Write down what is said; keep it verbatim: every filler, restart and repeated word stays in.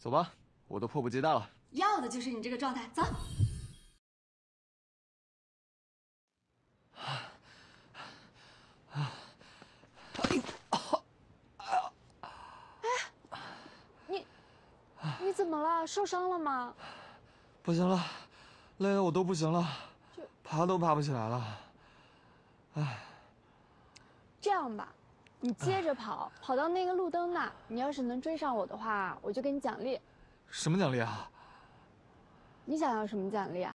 走吧，我都迫不及待了。要的就是你这个状态，走。啊啊！哎，你你怎么了？受伤了吗？不行了，累得我都不行了，爬都爬不起来了。哎，这样吧。 你接着跑，跑到那个路灯那。你要是能追上我的话，我就给你奖励。什么奖励啊？你想要什么奖励啊？